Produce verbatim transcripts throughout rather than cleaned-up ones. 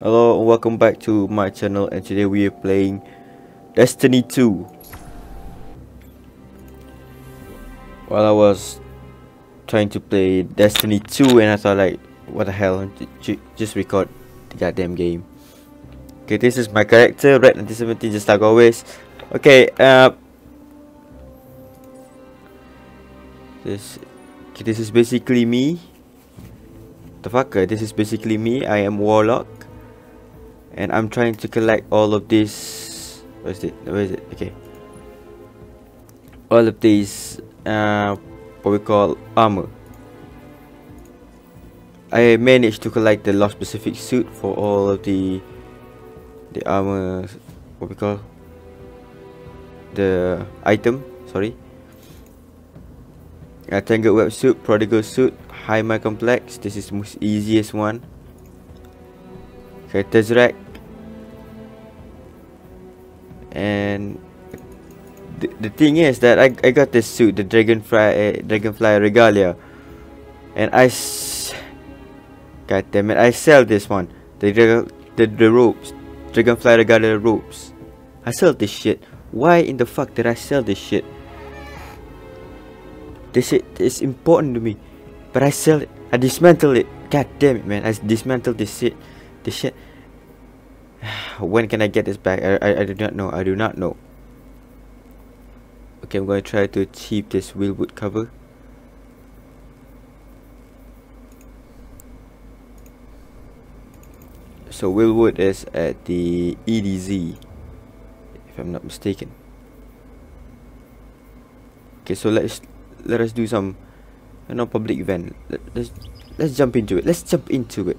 Hello and welcome back to my channel, and today we are playing Destiny two. While I was trying to play Destiny two and I thought like, what the hell, just record the goddamn game. Okay, this is my character, Red nineteen seventeen, just like always. Okay, uh, this, okay, this is basically me. The fucker, this is basically me. I am Warlock. And I'm trying to collect all of this. Where is it? Where is it? Okay. All of these, uh, what we call armor. I managed to collect the lost specific suit for all of the the armor. What we call the item? Sorry. A Tangled Web suit, Prodigal suit, Hyma complex. This is most easiest one. Okay, Tesseract, and th the thing is that I, I got this suit, the Dragonfly uh, Dragonfly Regalia, and I s god damn it, I sell this one, the the the ropes, Dragonfly Regalia ropes. I sell this shit. Why in the fuck did I sell this shit? This shit is important to me, but I sell it. I dismantle it. God damn it, man! I dismantle this shit. This shit. When can I get this back? I, I I do not know. I do not know. Okay, I'm gonna try to achieve this Wildwood cover. So Wildwood is at the E D Z, if I'm not mistaken. Okay, so let's let us do some, you know, public event. Let, let's let's jump into it. Let's jump into it.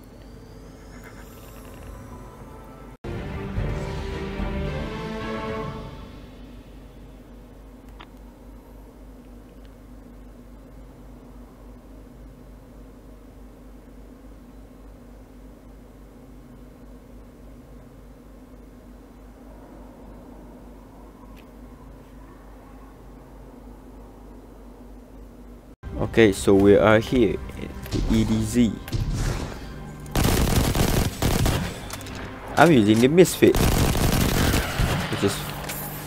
Okay, so we are here at the E D Z. I'm using the Misfit, which is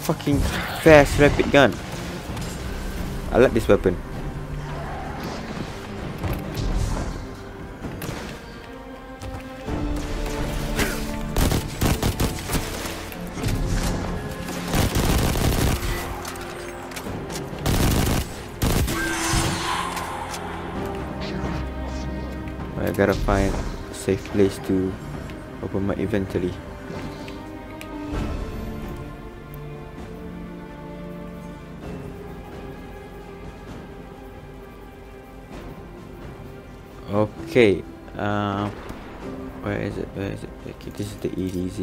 fucking fast rapid gun. I like this weapon. Gotta find a safe place to open my inventory. Okay, uh, where is it? Where is it? Okay, this is the E D Z.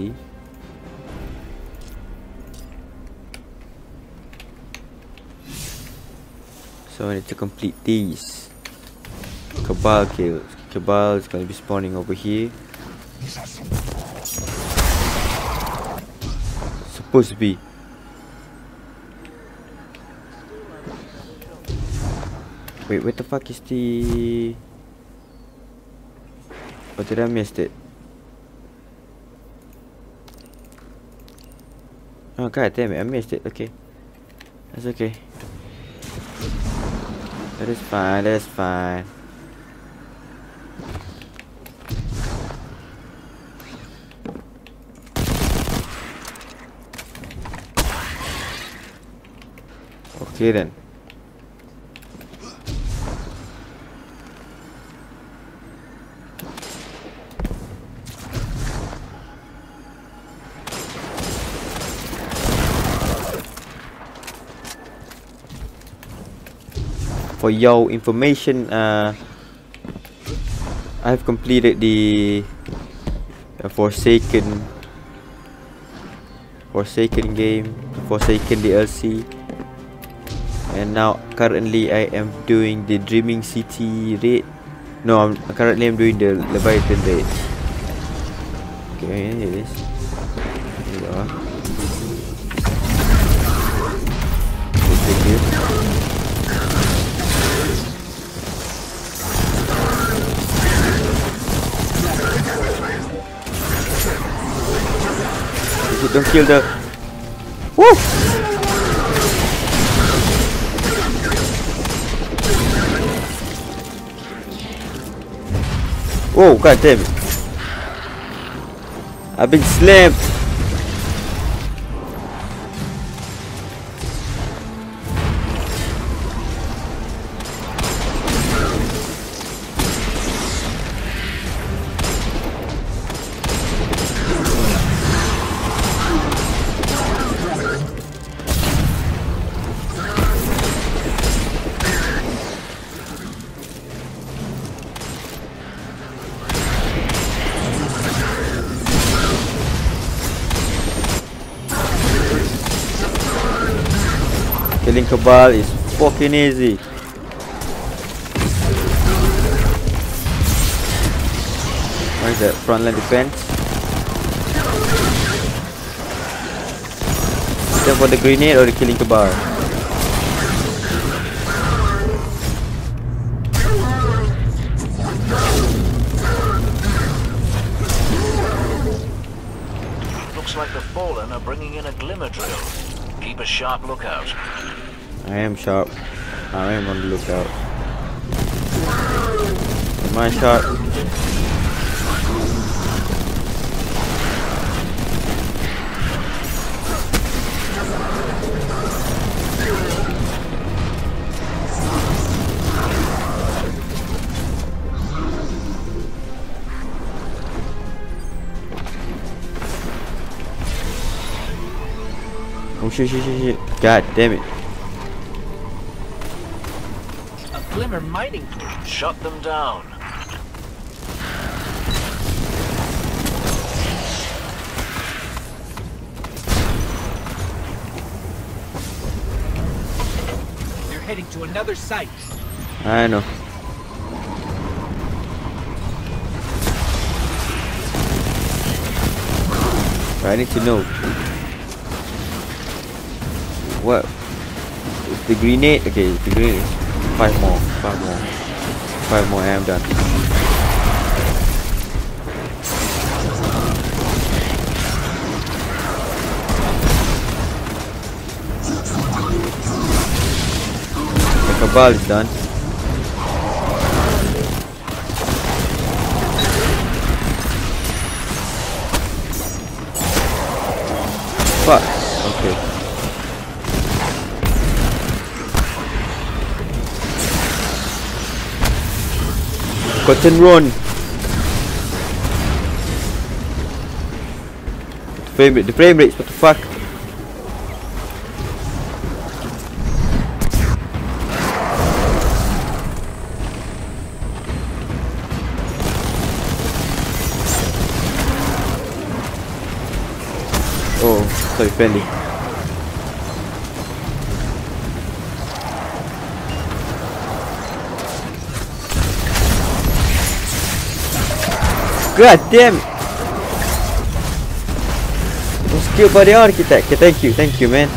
So I need to complete these Cabal kills. Cabal is going to be spawning over here. It's supposed to be. Wait, what the fuck is the... Oh, did I miss it? Oh god damn it, I missed it. Okay. That's okay. That is fine, that is fine. Okay then. For your information, uh, I've completed the uh, Forsaken, Forsaken game, Forsaken D L C. And now currently I am doing the Dreaming City raid. No, I'm currently I'm doing the Leviathan raid. Okay, here it is. Here you are. Take this. don't kill the... Woo! Whoa, god damn it. I've been slammed. Killing Cabal is fucking easy. Where's that frontline defense? Is that for the grenade or the killing Cabal? Looks like the Fallen are bringing in a glimmer drill. Keep a sharp lookout. I am sharp. I am on the lookout. My shot. Oh shit, shit, shit, shit. God damn it. Glimmer mining crew shut them down. They're heading to another site. I know. I need to know what is the grenade? Okay, the grenade. Five more, five more, five more, I am done. The Cabal is done. Fuck, okay. Cut and run. The frame rate, the frame rates, what the fuck? Oh, sorry, friendly. God damn it! I was killed by the architect. Okay, thank you, thank you, man.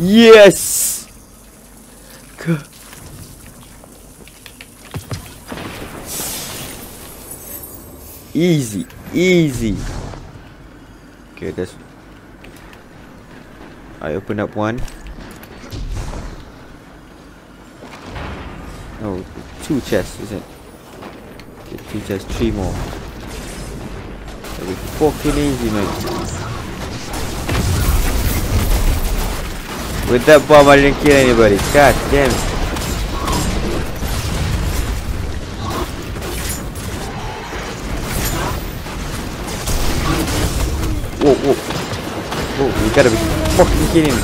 Yes! God. Easy, easy. Okay, that's. I open up one. Oh. Two chests, is it? Okay, two chests, three more. That was fucking easy, man. With that bomb, I didn't kill anybody. God damn it. Whoa, whoa. Whoa, you gotta be fucking kidding me.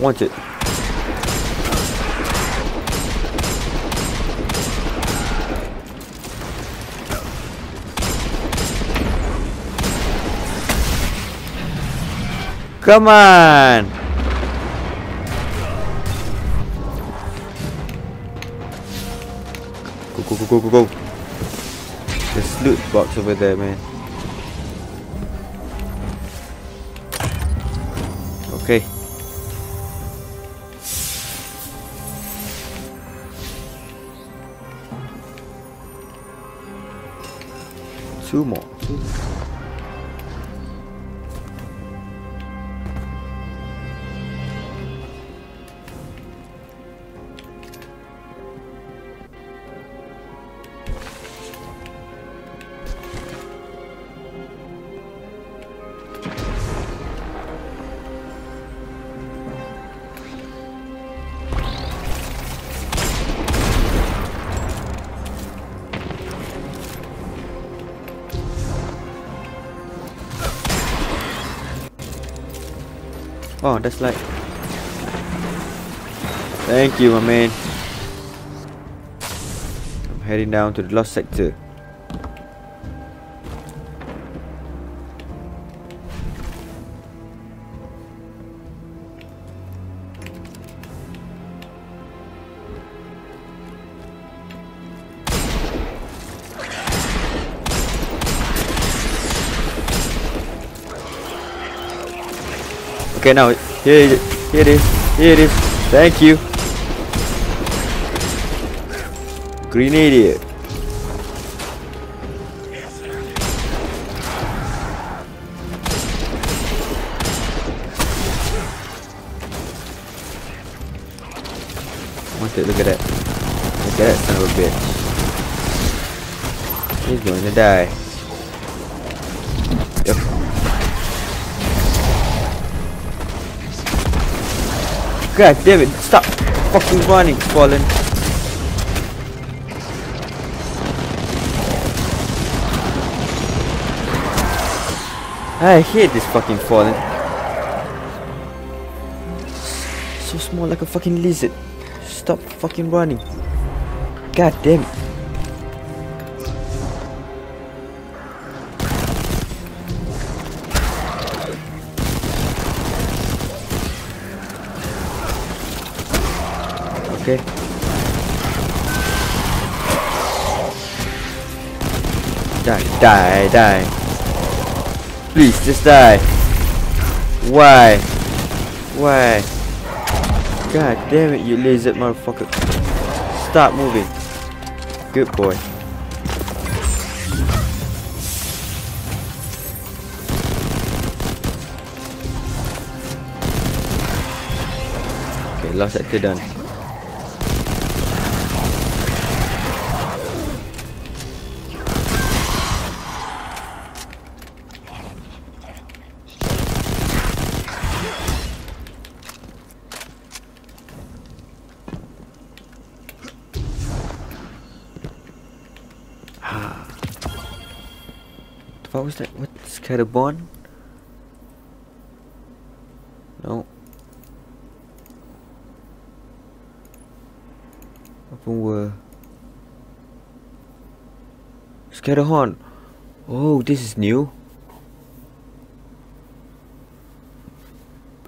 Want it. Come on. Go go go go go go. There's loot box over there, man. Okay. Two more. Two more. Oh, that's like. Thank you, my man. I'm heading down to the lost sector. Okay, now here it, here it is, here it is. Thank you. Grenadier. Look at, look at that. Look at that son of a bitch. He's going to die. God damn it, stop fucking running, Fallen. I hate this fucking Fallen. So small, like a fucking lizard. Stop fucking running. God damn it. Okay. Die, die, die. Please, just die. Why? Why? God damn it, you lizard motherfucker. Stop moving. Good boy. Okay, last actor done. What was that? What? Scatterhorn? No. Open world. Scatterhorn. Oh, this is new.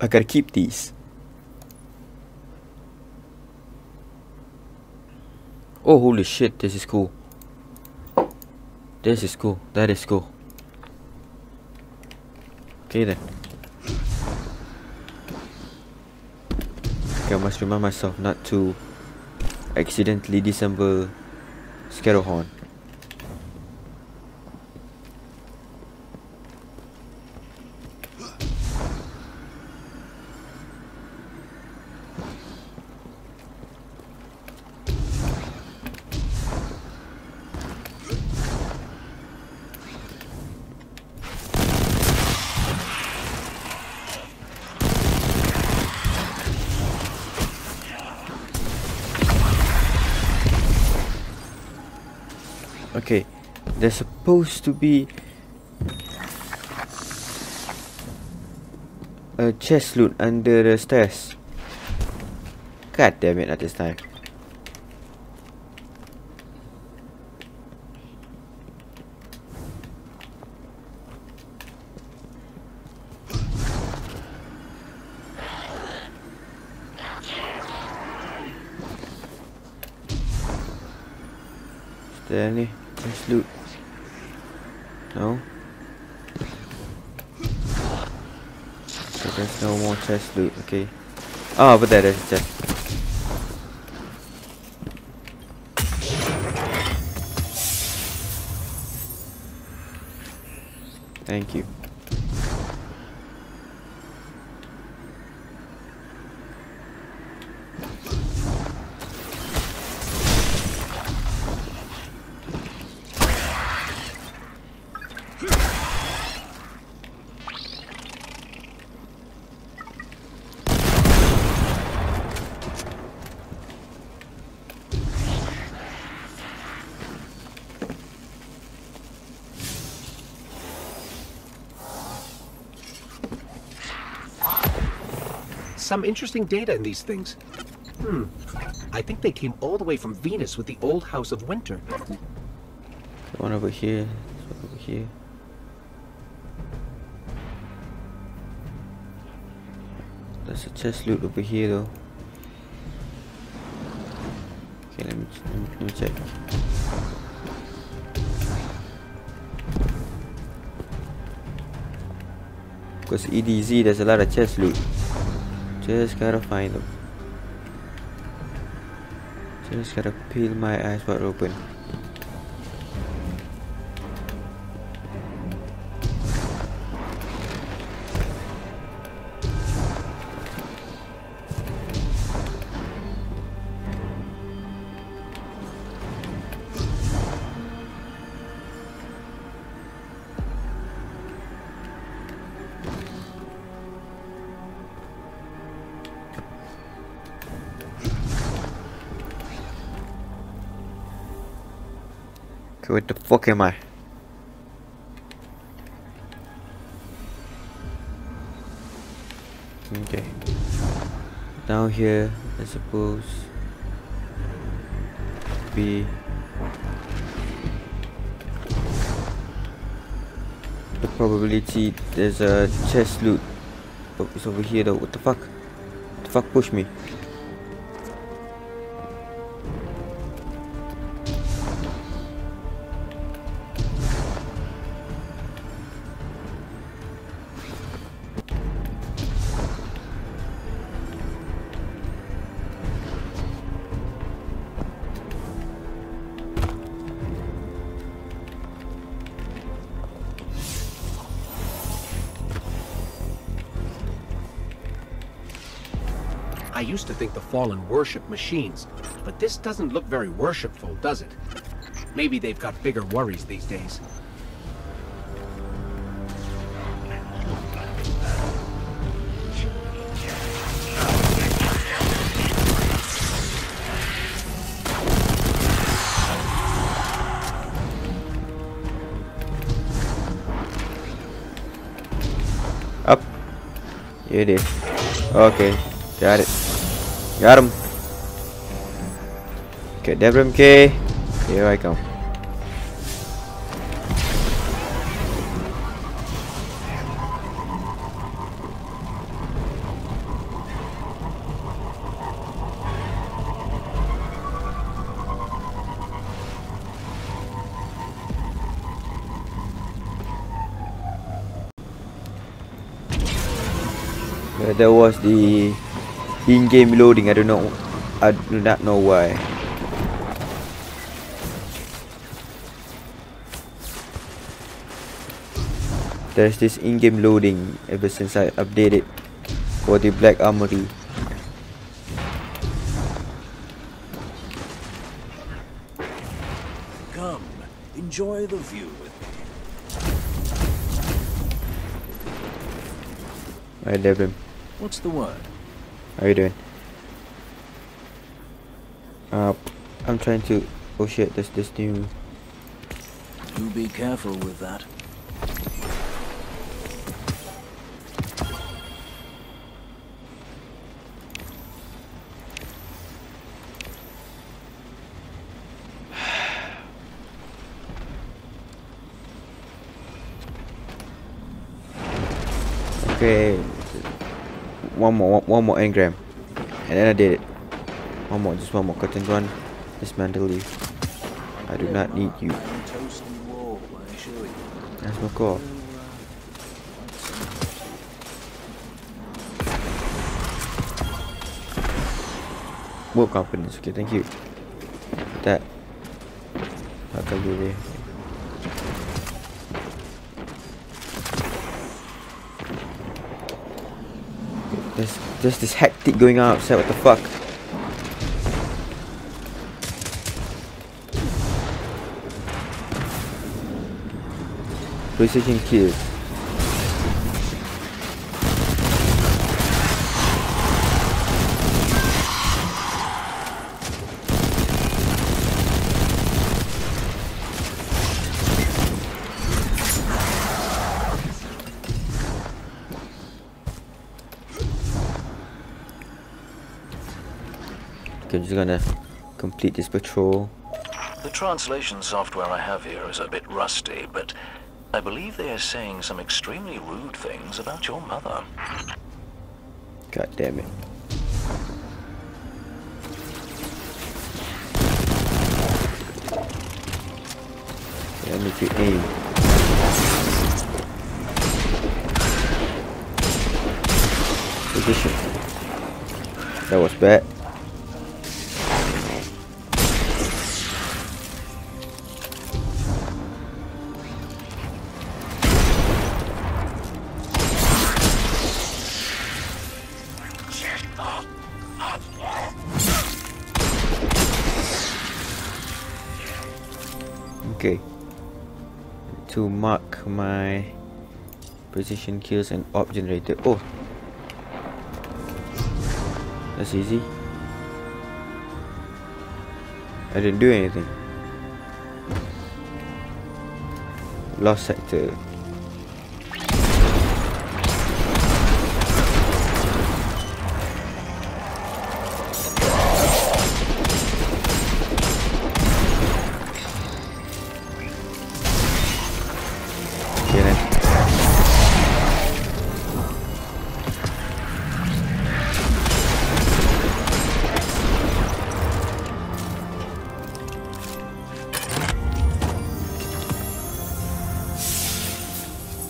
I gotta keep these. Oh, holy shit! This is cool. This is cool. That is cool. Okay then. Okay, I must remind myself not to accidentally disassemble Scatterhorn. Okay, there's supposed to be a chest loot under the stairs. God damn it, not this time. Is there any? Let's loot. No. So there's no more chest loot. Okay. Oh, but there is a chest. Thank you. Some interesting data in these things. Hmm. I think they came all the way from Venus with the old House of Winter. One over here. One over here. There's a chest loot over here, though. Okay, let me let me, let me check. Because E D Z, there's a lot of chest loot. Just gotta find them. Just gotta peel my eyes wide open. Where the fuck am I? Okay. Down here, I suppose. Be. The probability there's a chest loot. Oh, it's over here though. What the fuck? What the fuck pushed me? I used to think the Fallen worship machines, but this doesn't look very worshipful, does it? Maybe they've got bigger worries these days. Up. Here it is. Okay, got it. Got him. Okay, DevMK. Here I come. Uh, that was the in-game loading. I don't know. I do not know why. There's this in-game loading ever since I updated for the Black Armory. Come, enjoy the view with me. Alright, Devin. What's the word? How are you doing? Uh, I'm trying to. Oh shit! This this new. You be careful with that. Okay. One more, one more engram, and then I did it. One more, just one more. Cut and run. Dismantle you. I do not need you. That's my call. More confidence. Okay, thank you. That. I'll come over here. There's just this hectic going on outside, what the fuck? PlayStation kills. Okay, I'm just gonna complete this patrol. The translation software I have here is a bit rusty, but I believe they are saying some extremely rude things about your mother. God damn it. Let me get aim. Position. That was bad. Okay, to mark my precision kills and orb generator. Oh, that's easy. I didn't do anything. Lost sector.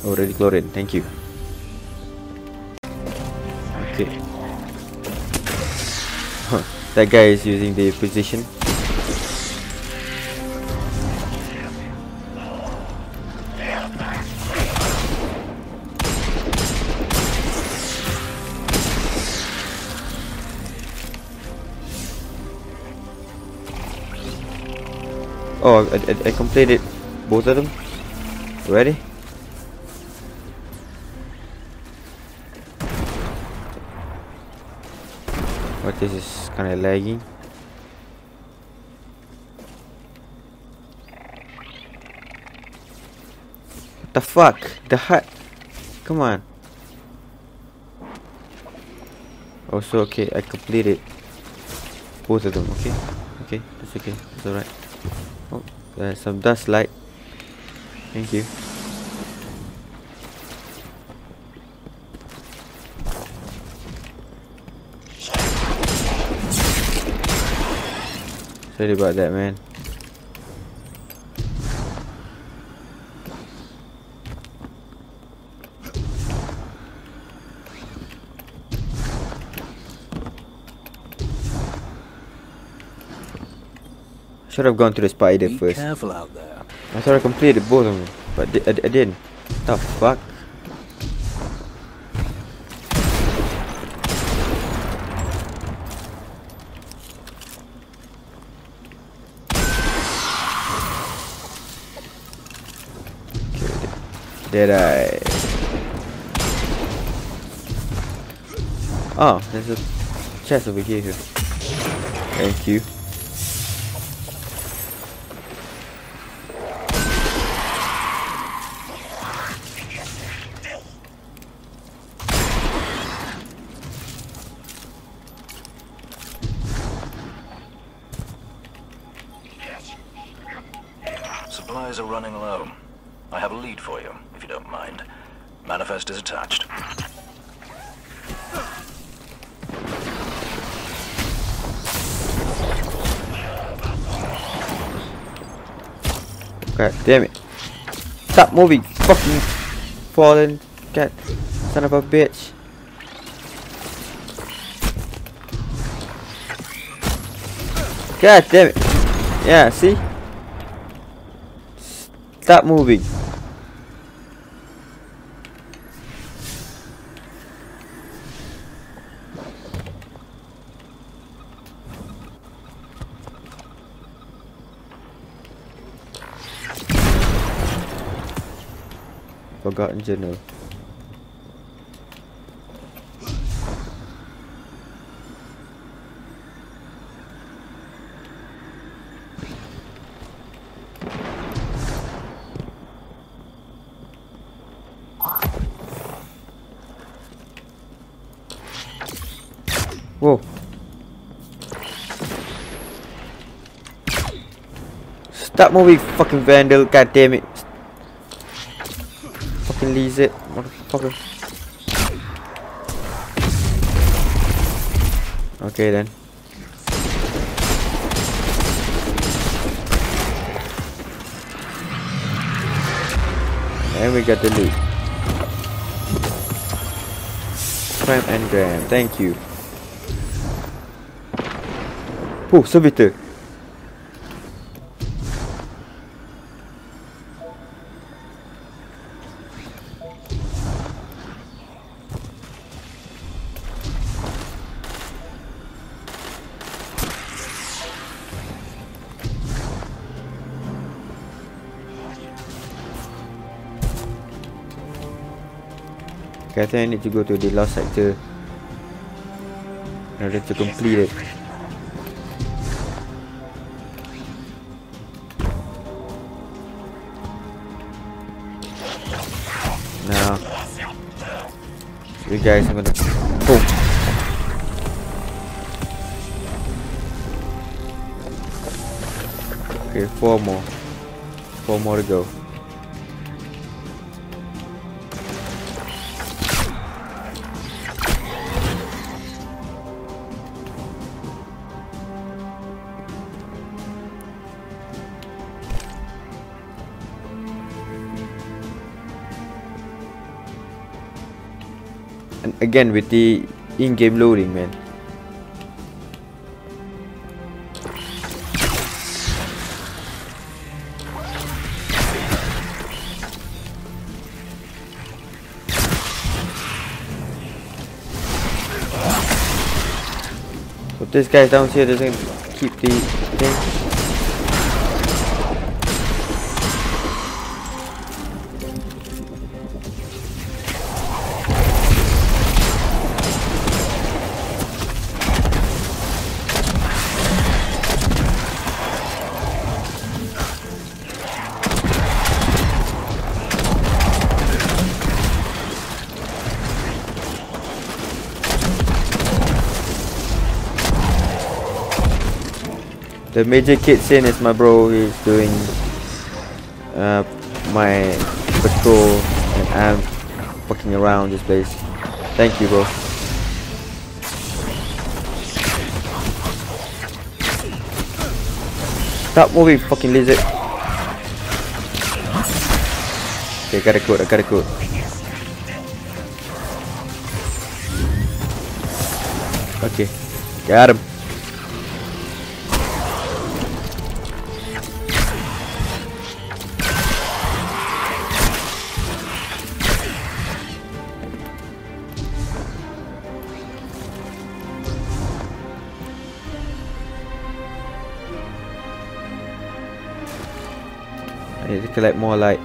Already chlorine, thank you. Okay. Huh, that guy is using the position. Oh, I, I, I completed both of them already. But this is kind of lagging. What the fuck? The hut. Come on. Also, okay, I completed both of them. Okay, okay, that's okay. That's alright. Oh, there's some dust light. Thank you. Sorry about that, man. Should have gone to the spider Be first. Careful out there. I thought I completed both of them, but I, I, I didn't. What the fuck? Did I? Oh, there's a chest over here. Thank you. Supplies are running low. I have a lead for you, if you don't mind. Manifest is attached. God damn it. Stop moving, fucking Fallen cat, son of a bitch. God damn it. Yeah, see? Stop moving. Forgotten General. Whoa. Stop moving, fucking vandal, god damn it. Fucking lizard, motherfucker. Okay then. And we got the loot. Prime and Graham, thank you. Oh, servitor. Okay, I think I need to go to the last sector in order to complete it. Now, you guys, I'm gonna. Oh. Okay, four more. Four more to go. Again with the in-game loading, man. So this guy down here doesn't keep the thing. The major kid Sin is my bro. He's doing uh, my patrol, and I'm fucking around this place. Thank you, bro. Stop moving, fucking lizard. Okay, I got a code. I got a code. Okay, got him. I need to collect more light.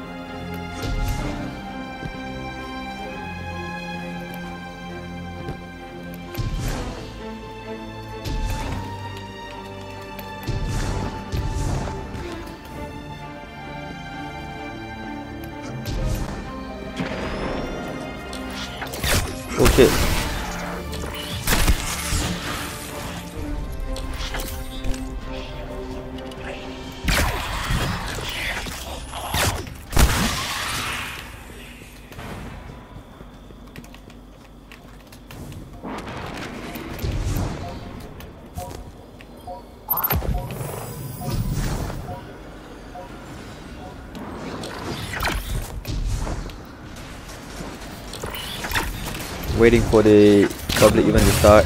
Okay. Waiting for the public event to start.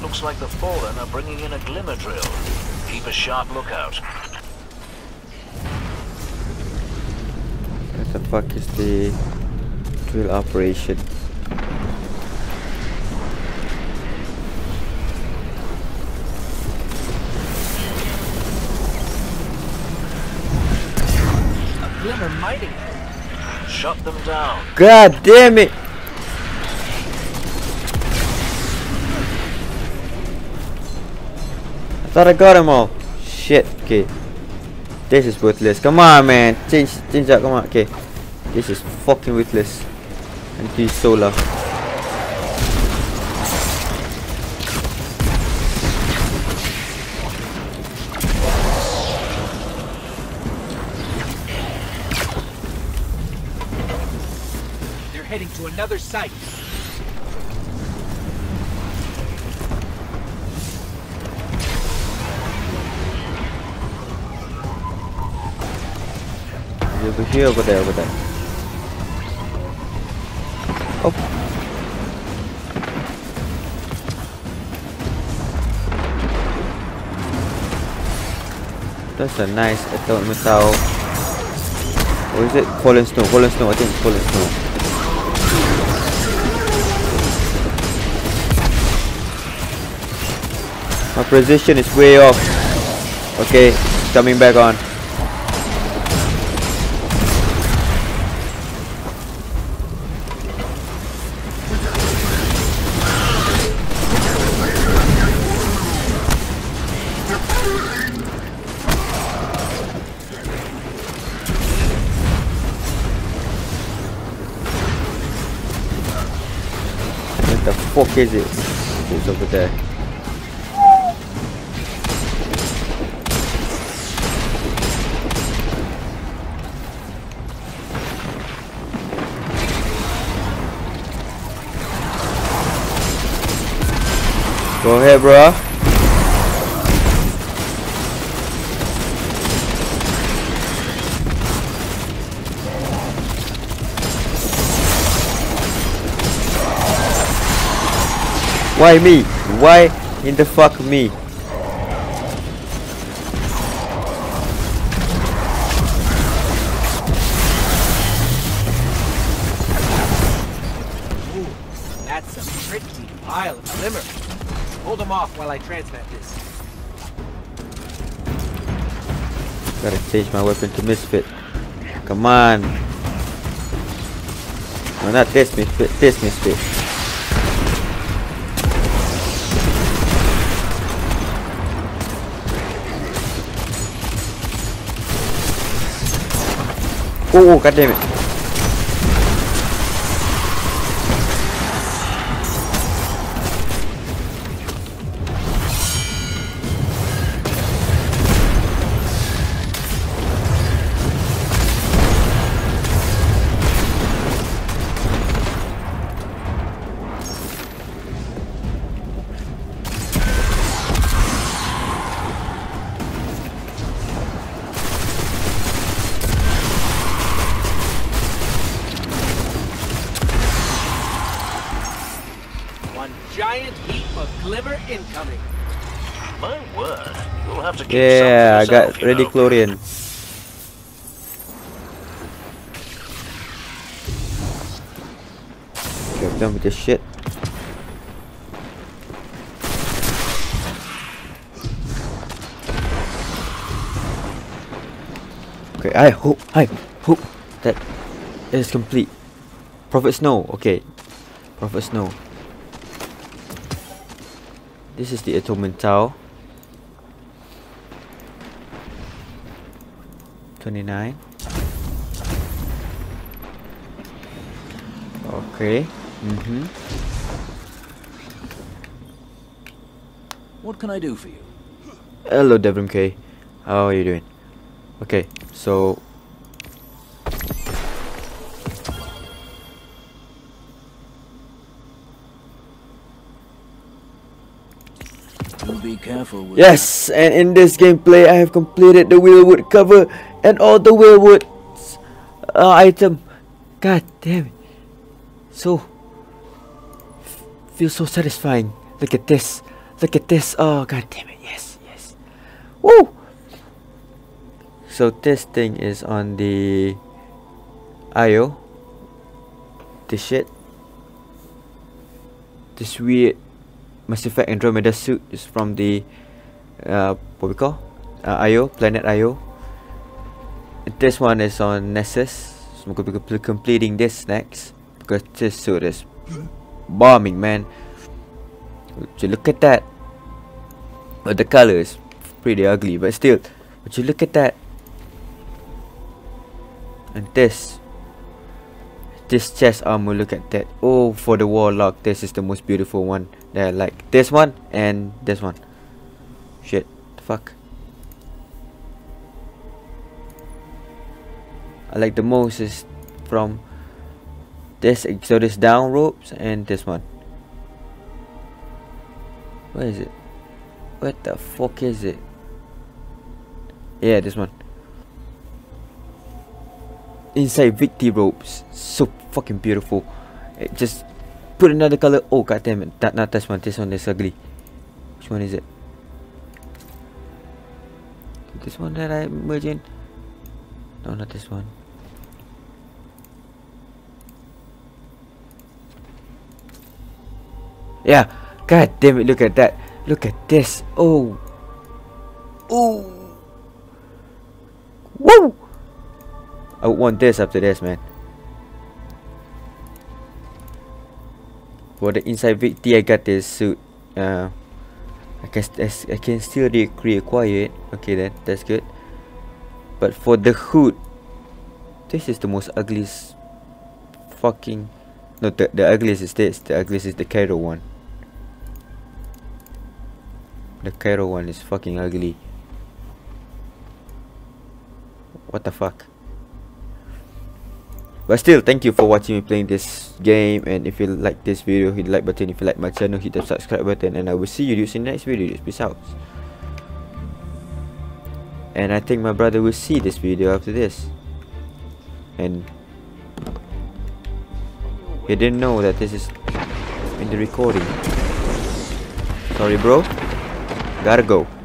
Looks like the Fallen are bringing in a glimmer drill. Keep a sharp lookout. What the fuck is the drill operation? A glimmer mighty. Shut them down. God damn it! I thought I got them all. Shit. Okay. This is worthless. Come on, man. Change, change that. Come on. Okay. This is fucking worthless. And he's solar. They're heading to another site. Over here, over there, over there. Oh. That's a nice adult metal. Or is it fallen snow? Fallen snow, I think it's fallen snow. My precision is way off. Okay, coming back on. What is it? It's over there. Go ahead, bro. Why me? Why in the fuck me? Ooh, that's a pretty pile of glimmer. Hold them off while I transmit this. Gotta change my weapon to Misfit. Come on. No, not this Misfit. This Misfit. Oh, oh, god damn it. Yeah, I got Rediclorian. Okay, I'm done with this shit. Okay, I hope, I hope that it is complete. Prophet Snow, okay. Prophet Snow. This is the Atonement Tower. twenty-nine. Okay. Mm-hmm. What can I do for you? Hello, DevMK. How are you doing? Okay, so be careful with yes that. And in this gameplay I have completed the Wildwood cover and all the Wildwood uh, item. God damn it, so feels so satisfying. Look at this, look at this. Oh god damn it. Yes, yes, Woo! So this thing is on the I O. This shit. This weird Mass Effect Andromeda suit is from the uh, what we call uh, I O, planet I O. And this one is on Nessus. So I'm gonna be completing this next because this suit is bombing, man. Would you look at that? But the color is pretty ugly, but still, would you look at that? And this, this chest armor, look at that. Oh, for the warlock, this is the most beautiful one that I like. This one and this one. Shit, the fuck. I like the most is from this Exodus down ropes and this one. Where is it? What the fuck is it? Yeah, this one. Inside Victi ropes. So fucking beautiful. It just put another color. Oh, god damn it. That, not this one. This one is ugly. Which one is it? This one that I merge in? No, not this one. Yeah. God damn it. Look at that. Look at this. Oh. Oh. Woo. I would want this after this, man. For the inside Victi, I got this suit. Uh, I can I can still re reacquire it. Okay, then that's good. But for the hood, this is the most ugliest. Fucking no, the the ugliest is this. The ugliest is the Cairo one. The Cairo one is fucking ugly. What the fuck? But still, thank you for watching me playing this game. And if you like this video, hit the like button. If you like my channel, hit the subscribe button. And I will see you dudes in the next video. Peace out. And I think my brother will see this video after this. And he didn't know that this is in the recording. Sorry, bro. Gotta go.